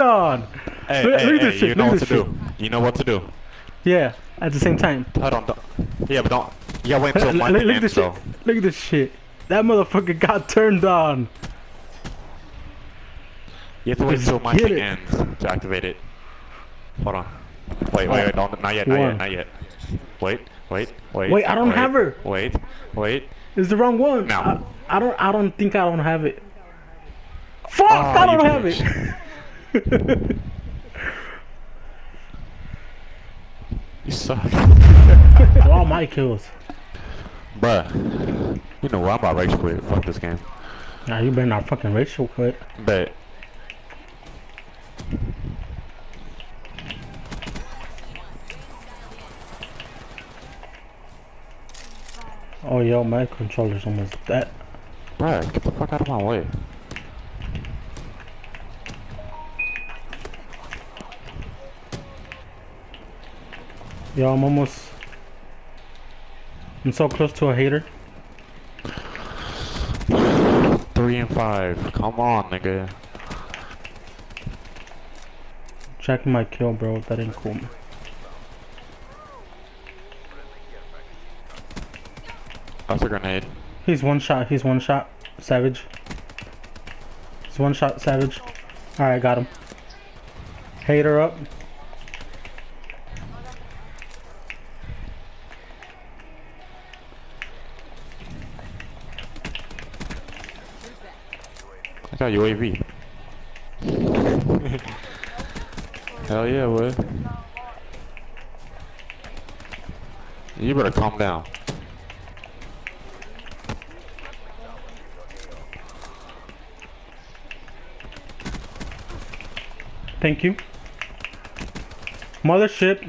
on. Hey, hey, you know what to do. You know what to do. Yeah, at the same time. I don't. Yeah, but don't. Yeah, wait until my end, though. Look at this shit. That motherfucker got turned on. You have to wait until my thing ends to activate it. Hold on. Wait, wait, wait. Don't, not yet, not yet, not yet. Wait, wait, wait. Wait, I don't have her. Wait, wait. It's the wrong one. No. I don't think I don't have it. Fuck! I don't have it. You suck. All my kills. Bruh, you know what? I'm about to race quit. Fuck this game. Nah, you better not fucking racial quit. Bet. Oh, yo, my controller's almost dead. Bruh, get the fuck out of my way. Yo, I'm almost... I'm so close to a hater. 3 and 5. Come on, nigga. Check my kill, bro. That ain't cool. That's a grenade. He's one shot. He's one shot. Savage. He's one shot. Savage. Alright, got him. Hater up. I got UAV. Hell yeah, boy. You better calm down. Thank you. Mothership.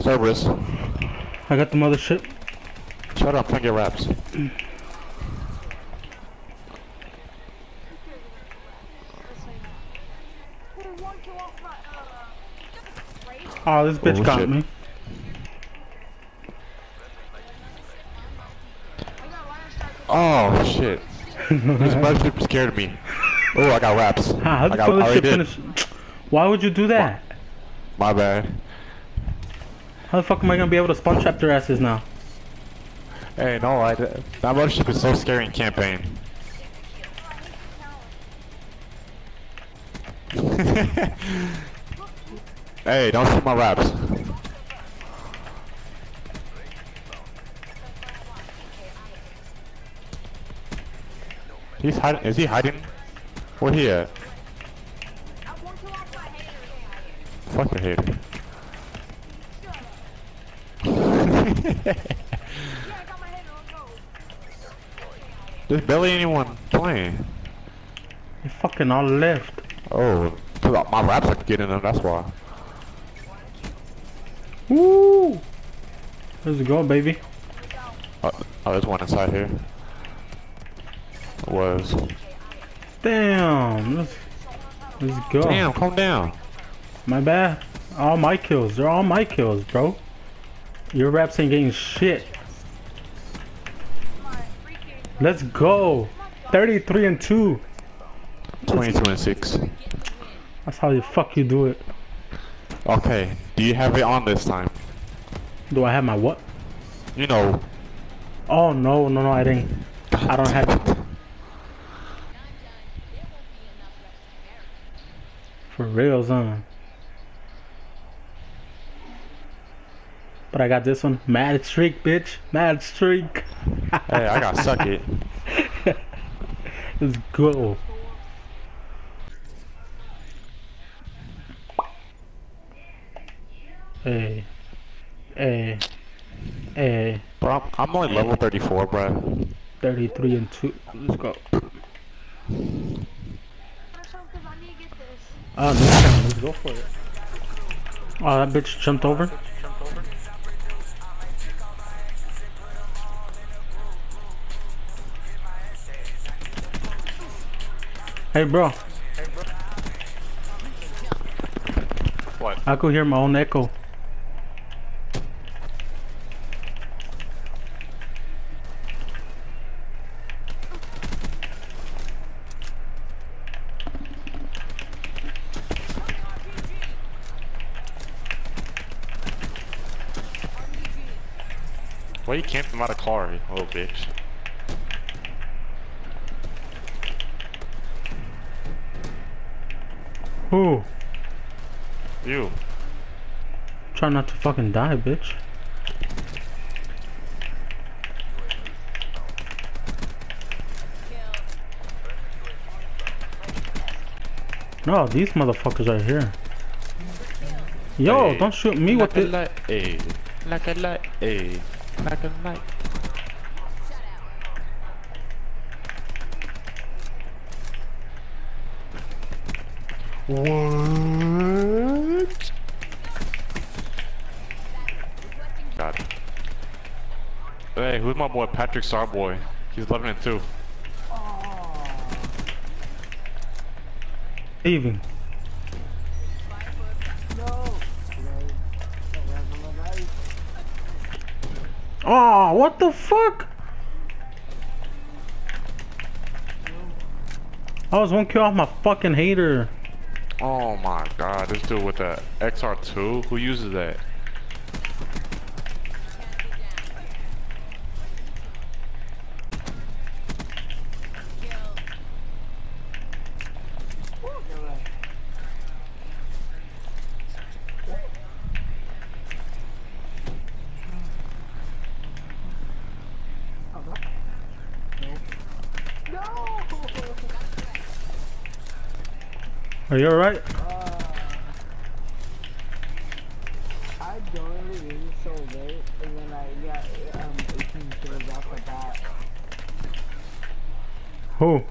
Service. I got the mothership. Shut up, trying to get wraps. Oh, this bitch got me. Oh, shit. This mothership scared me. Oh, I got wraps. How did I finish? Why would you do that? My bad. How the fuck am I gonna be able to spawn trap their asses now? Hey, no, that mothership is so scary in campaign. Hey, don't shoot my wraps. He's hiding. Is he hiding? We're here. Fuck a hater. There's barely anyone playing. You fucking all left. Oh, my raps are getting them, that's why. Woo! How's it going, baby? Oh, there's one inside here. It was. Damn, let's go. Damn, calm down. My bad. All my kills. They're all my kills, bro. Your raps ain't getting shit. Let's go. 33 and 2. 22 and 6. That's how the fuck you do it. Okay, do you have it on this time? Do I have my what? You know. Oh, no, no, no, I didn't. I don't have it. For real, son. But I got this one. Mad streak, bitch. Mad streak. Hey, I got suck it. Let's go. Hey. Hey. Hey. Bro, I'm only level 34, bro. 33 and 2. Let's go. Oh, no, let's go for it. Oh, that bitch jumped over. Hey, bro. What? I could hear my own echo. Why are you camping out of car, you little bitch? Who? You. Try not to fucking die, bitch. No, these motherfuckers are here. Yo, hey, don't shoot me like with it. Like a light. What? Got it. Hey, who's my boy? Patrick Sarboy. He's loving it too. Even. Oh, what the fuck? I was one kill off my fucking hater. Oh my god, this dude with the XR2, who uses that? Are you alright? I don't really use so late, and then I got 18 kills off the bat. Who?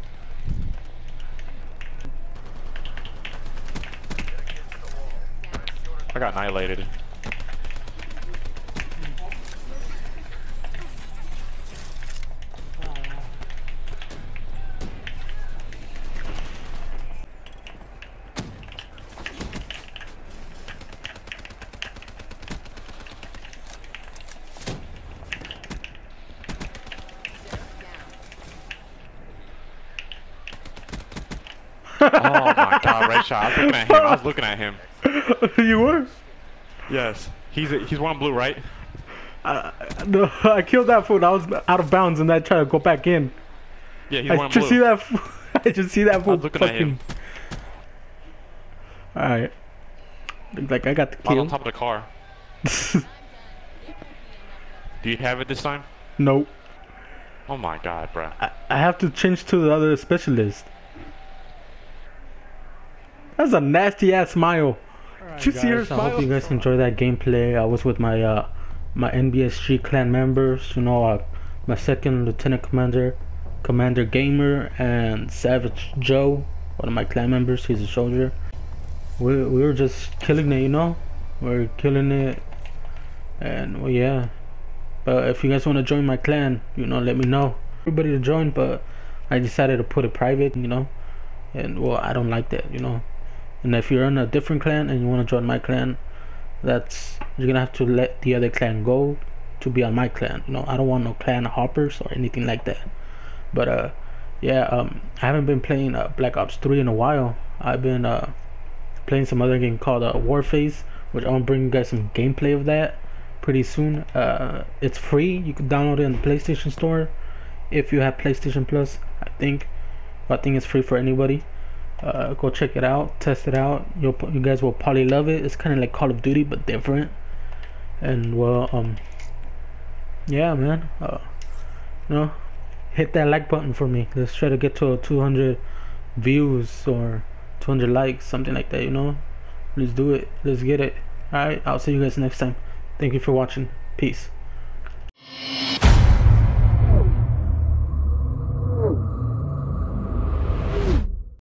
I got annihilated. Oh my god, right shot. I was looking at him. You were? Yes. He's one blue, right? No, I killed that fool. I was out of bounds and I tried to go back in. Yeah, he's one blue. I just see that fool. I was looking at him. Alright. Looks like I got the kill. I'm on top of the car. Do you have it this time? Nope. Oh my god, bro. I have to change to the other specialist. That's a nasty ass smile. Right, did you see her smile? I hope you guys enjoy that gameplay. I was with my my NBSG clan members, you know, my second lieutenant commander, Commander Gamer, and Savage Joe, one of my clan members. He's a soldier. We were just killing it, you know. We're killing it, and well, yeah. But if you guys want to join my clan, you know, let me know. Everybody to join, but I decided to put it private, you know. And well, I don't like that, you know. And if you're in a different clan and you want to join my clan, that's, you're gonna have to let the other clan go to be on my clan, you know. I don't want no clan hoppers or anything like that. But yeah, I haven't been playing Black Ops 3 in a while. I've been playing some other game called Warface, which I'm gonna bring you guys some gameplay of that pretty soon. It's free. You can download it on the PlayStation Store if you have PlayStation Plus. I think it's free for anybody. Go check it out, test it out. You guys will probably love it. It's kind of like Call of Duty but different. And well, yeah, man. You know, hit that like button for me. Let's try to get to 200 views or 200 likes, something like that. You know, let's do it. Let's get it. All right, I'll see you guys next time. Thank you for watching. Peace.